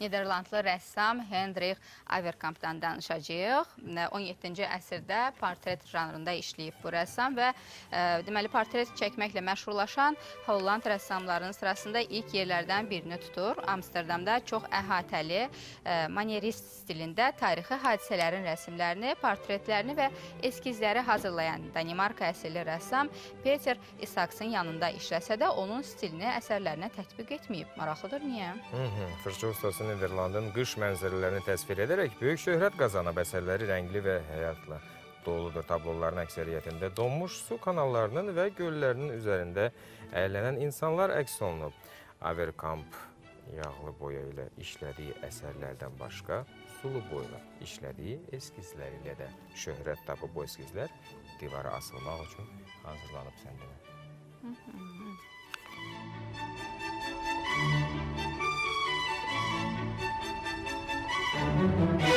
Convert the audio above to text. Niderlandlı rəssam Hendrik Averkamp'dan danışacağıq. 17-ci əsrdə portret janrında işləyib bu rəssam və deməli portret çəkməklə məşhurlaşan Holland rəssamlarının sırasında ilk yerlərdən birini tutur. Amsterdamda çox əhatəli manerist stilində tarixi hadisələrin rəsimlərini, portretlərini və eskizləri hazırlayan Danimarka əsirli rəssam Peter Isaks'ın yanında işləsə də onun stilini əsərlərinə tətbiq etməyib. Maraqlıdır, niyə? Fırça ustası Niderlandın qış mənzərələrini təsvir edərək böyük şöhrət qazanıb, əsərləri rəngli və həyatla doludur. Tabloların əksəriyyətində donmuş su kanallarının və göllərinin üzərində əylənən insanlar əks olunub. Averkamp yağlı boya ilə işlədiyi əsərlərdən başqa sulu boyla işlədiyi eskizlər ilə də şöhrət tapıb. Bu eskizlər divara asılmaq üçün hazırlanıb səndəmə. Thank you.